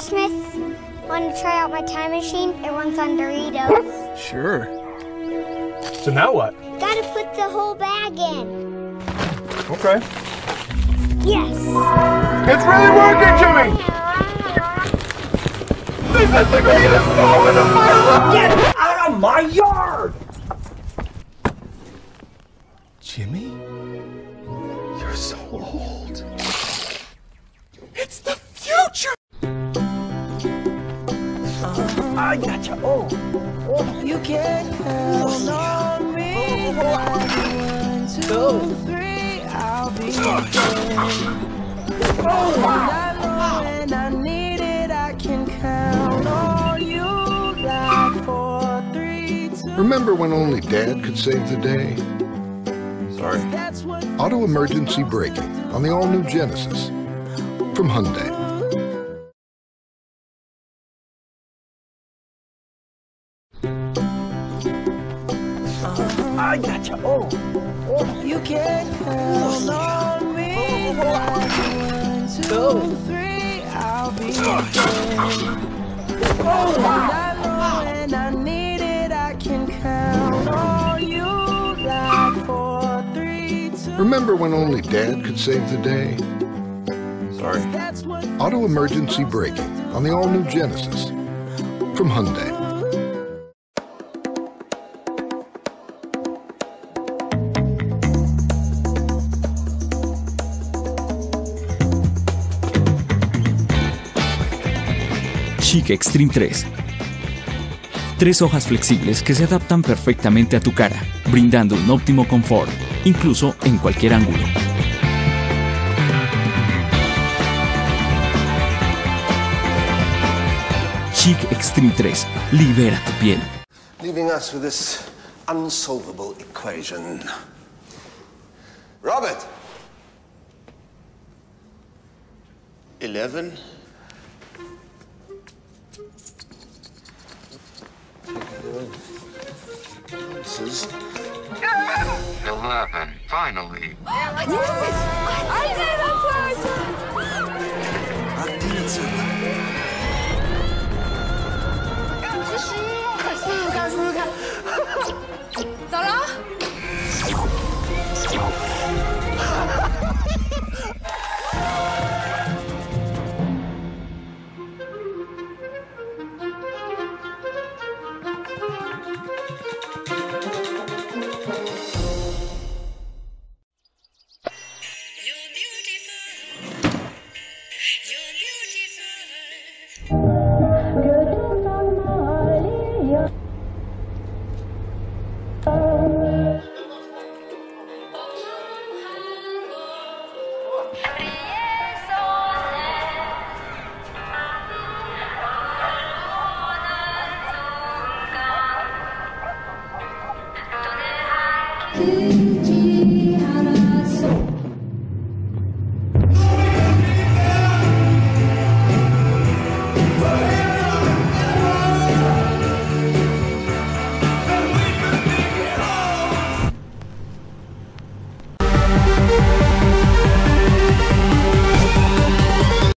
Christmas? Want to try out my time machine? It runs on Doritos. Sure. So now what? Gotta put the whole bag in. Okay. Yes. It's really working, Jimmy! This is the greatest moment of my life! Get out of my yard! Jimmy? You're so old. It's the future! I gotcha. Oh. You can't count on me. One, two, three, I'll be there. Oh, wow. When I need it, I can count on you. Like 4, 3, 2. Remember when only Dad could save the day? Sorry. Auto emergency braking on the all-new Genesis from Hyundai. I gotcha. Oh. You can't count on me. Oh. 1, 2, 3, I'll be there. Oh, wow. When I need it, I can count on you. Like 4, 3, 2. Remember when only Dad could save the day? Sorry. Auto emergency braking on the all-new Genesis from Hyundai. Chic Extreme 3. 3 hojas flexibles que se adaptan perfectamente a tu cara, brindando un óptimo confort, incluso en cualquier ángulo. Chic Extreme 3. Libera tu piel. Leaving us with this unsolvable equation. Robert. 11. This is 11, finally. I did it!